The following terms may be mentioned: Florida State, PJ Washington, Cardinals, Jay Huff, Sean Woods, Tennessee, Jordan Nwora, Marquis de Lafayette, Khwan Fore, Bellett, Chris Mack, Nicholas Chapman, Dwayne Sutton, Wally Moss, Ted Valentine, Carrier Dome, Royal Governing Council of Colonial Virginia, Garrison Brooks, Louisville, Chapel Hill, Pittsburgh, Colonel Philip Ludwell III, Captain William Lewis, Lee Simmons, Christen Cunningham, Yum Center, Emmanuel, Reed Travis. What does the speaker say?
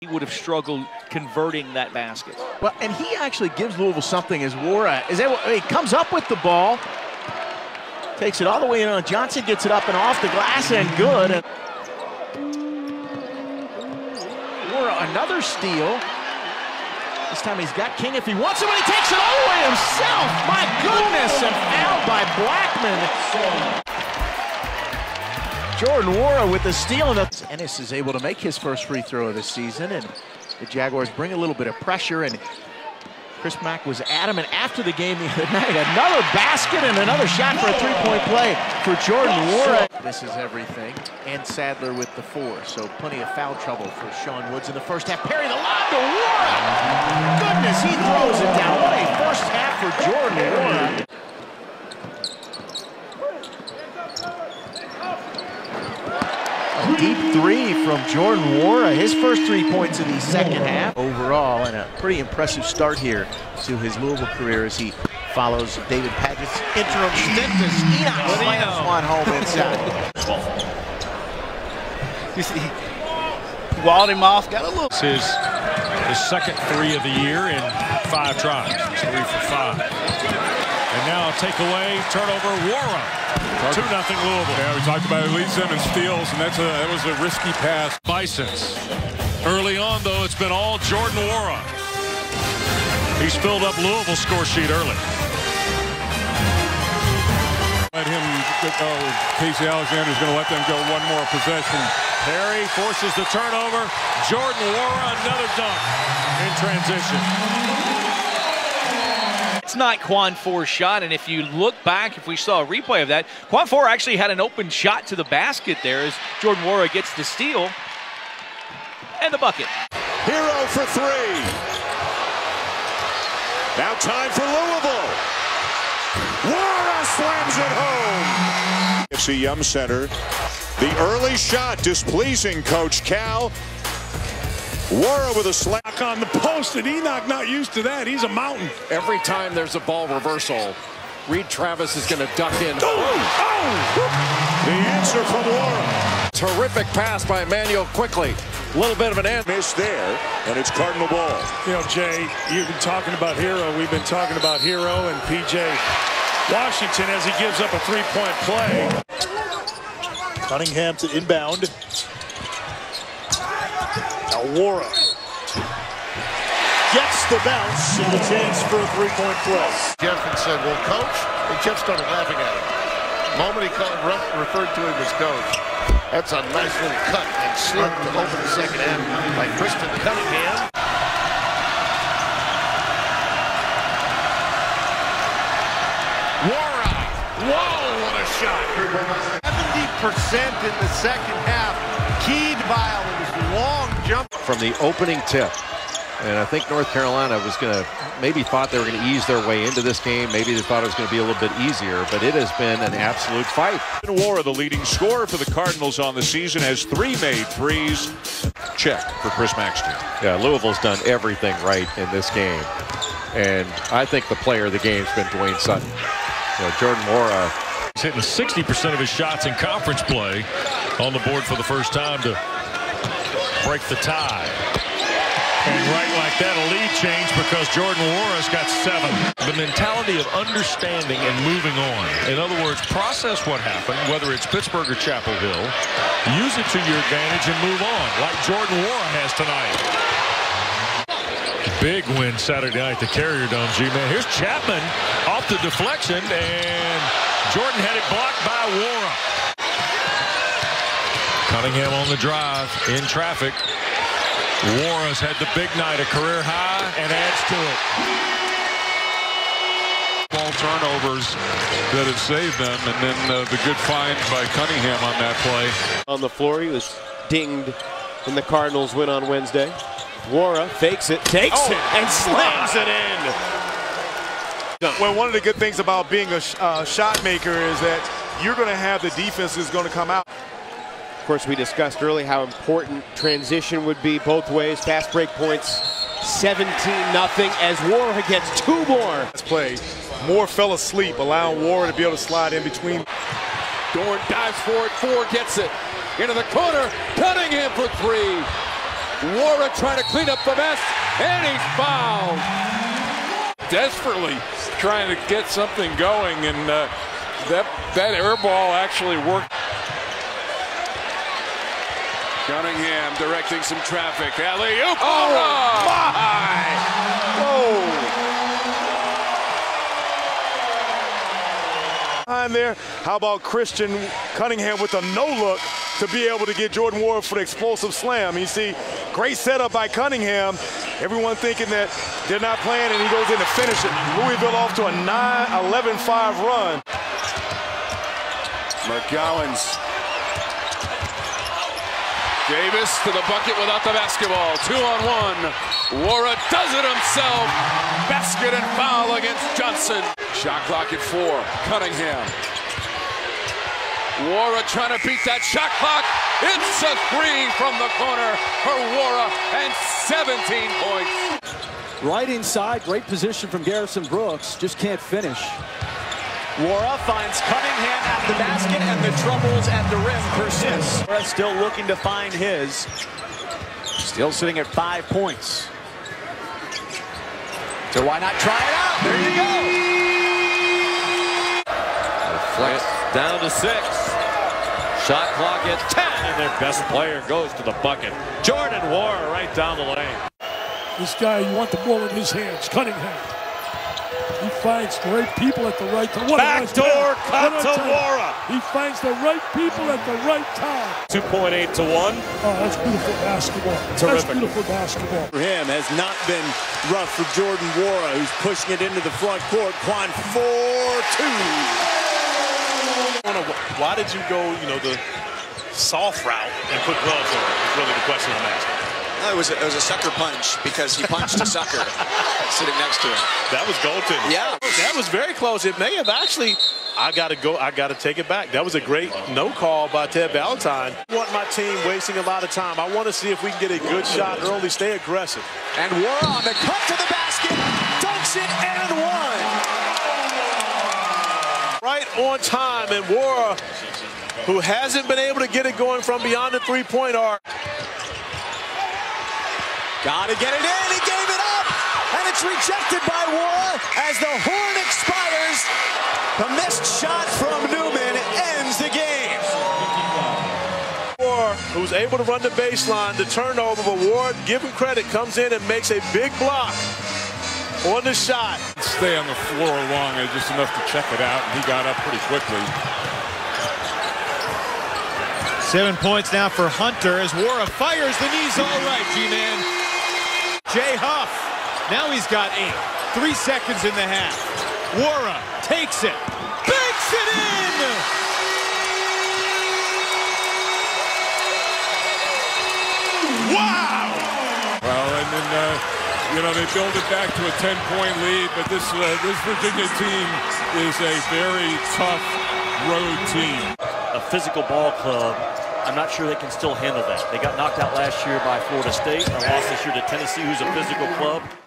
He would have struggled converting that basket. Well, and he actually gives Louisville something as Nwora he comes up with the ball, takes it all the way in on Johnson, gets it up and off the glass and good. And Nwora, another steal. This time he's got King if he wants him, and he takes it all the way himself. My goodness, and fouled by Blackman. Jordan Nwora with the steal, and Ennis is able to make his first free throw of the season, and the Jaguars bring a little bit of pressure, and Chris Mack was adamant after the game the other night. Another basket and another shot for a three-point play for Jordan Nwora. This is everything, and Sadler with the four, so plenty of foul trouble for Sean Woods in the first half. Perry the lob to Nwora! Goodness, he throws it down. What a first half for Jordan Nwora. Deep three from Jordan Nwora, his first 3 points in the second half. Overall, and a pretty impressive start here to his Louisville career as he follows David Paget's interim stint as Enoch slams one home inside. You see, Wally Moss got a little. This is his second three of the year in 5 tries. 3 for 5. And now take away, turnover, Nwora. 2-0 Louisville. Yeah, we talked about it. Lee Simmons steals, and that was a risky pass. Bisons. Early on, though, it's been all Jordan Nwora. He's filled up Louisville's score sheet early. Let him go. Casey Alexander's going to let them go one more possession. Perry forces the turnover. Jordan Nwora, another dunk in transition. It's not Khwan Fore's shot, and if you look back, if we saw a replay of that, Khwan Fore actually had an open shot to the basket there as Jordan Nwora gets the steal and the bucket. Hero for three. Now time for Louisville. Nwora slams it home. It's a Yum Center. The early shot displeasing Coach Cal. Nwora with a slack on the post, and Enoch not used to that. He's a mountain. Every time there's a ball reversal, Reed Travis is going to duck in. Oh! Oh! The answer from Nwora. Terrific pass by Emmanuel quickly. A little bit of an miss there, and it's Cardinal ball. You know, Jay, you've been talking about Hero. We've been talking about Hero and PJ Washington as he gives up a three-point play. Cunningham to inbound. Nwora gets the bounce and the chance for a three-point play. Jeff and said, well, coach, and Jeff started laughing at him. The moment he referred to him as coach. That's a nice little cut and slip to open the second half by Christen Cunningham. Nwora, whoa, what a shot. 70% in the second half, keyed by a long jump from the opening tip, and I think North Carolina was going to maybe thought they were going to ease their way into this game. Maybe they thought it was going to be a little bit easier, but it has been an absolute fight. Nwora, the leading scorer for the Cardinals on the season, has 3 made threes. Check for Chris Maxton. Yeah, Louisville's done everything right in this game, and I think the player of the game's been Dwayne Sutton. You know, Jordan Nwora hitting 60% of his shots in conference play, on the board for the first time to break the tie. And right like that, a lead change because Jordan Nwora's got 7. The mentality of understanding and moving on. In other words, process what happened, whether it's Pittsburgh or Chapel Hill, use it to your advantage and move on, like Jordan Nwora has tonight. Big win Saturday night, the Carrier Dome, G-Man. Here's Chapman off the deflection, and Jordan had it blocked by Nwora. Cunningham on the drive, in traffic. Nwora's had the big night, a career high, and adds to it. Ball turnovers that have saved them, and then the good find by Cunningham on that play. On the floor, he was dinged in the Cardinals win on Wednesday. Nwora fakes it, takes it, and slams it in. Well, one of the good things about being a shot maker is that you're going to have the defense is going to come out. Of course, we discussed early how important transition would be both ways. Fast break points, 17-0 as Nwora gets 2 more. Let's play. Moore fell asleep, allowing Nwora to be able to slide in between. Dorn dives for it. Fore gets it into the corner. Cunningham for 3. Nwora trying to clean up the mess, and he's fouled. Desperately trying to get something going, and that air ball actually worked. Cunningham directing some traffic. Alley-oop! Oh, my! Whoa! Behind there, how about Christen Cunningham with a no-look to be able to get Jordan Nwora for the explosive slam. You see, great setup by Cunningham. Everyone thinking that they're not playing, and he goes in to finish it. Louisville off to a 9-11-5 run. McGowan's. Davis to the bucket without the basketball. 2-on-1. Nwora does it himself. Basket and foul against Johnson. Shot clock at 4. Cunningham. Nwora trying to beat that shot clock. It's a 3 from the corner for Nwora, and 17 points. Right inside, great position from Garrison Brooks. Just can't finish. Nwora finds Cunningham at the basket, and the troubles at the rim persist. Nwora still looking to find his. Still sitting at 5 points. So why not try it out? There you go. Flex down to 6. Shot clock at 10, and their best player goes to the bucket. Jordan Nwora right down the lane. This guy, you want the ball in his hands, Cunningham. He finds the right people at the right time. Backdoor cut to Nwora. He finds the right people at the right time. 2.8 to 1. Oh, that's beautiful basketball. Terrific. That's beautiful basketball. For him has not been rough for Jordan Nwora, who's pushing it into the front court. Khwan Fore 2. Why did you go, the soft route and put gloves on it? Is really the question I'm asking. No, it was a sucker punch, because he punched a sucker sitting next to him. That was goaltending. Yeah. That was very close. It may have actually, I got to take it back. That was a great no call by Ted Valentine. I want my team wasting a lot of time. I want to see if we can get a good shot early, stay aggressive. And Nwora on the cut to the basket, dunks it and one. Right on time, and Nwora, who hasn't been able to get it going from beyond the three-point arc. Gotta get it in, he gave it up, and it's rejected by Nwora as the horn expires. The missed shot from Newman ends the game. Nwora, who's able to run the baseline, the turnover, but Nwora, given credit, comes in and makes a big block on the shot. Stay on the floor long, just enough to check it out, and he got up pretty quickly. 7 points now for Hunter as Nwora fires. The knee's all right, G-Man. Jay Huff, now he's got 8. 3 seconds in the half. Nwora takes it, banks it in! Wow! Well, and then, they build it back to a 10-point lead, but this Virginia team is a very tough road team. A physical ball club. I'm not sure they can still handle that. They got knocked out last year by Florida State. They lost this year to Tennessee, who's a physical club.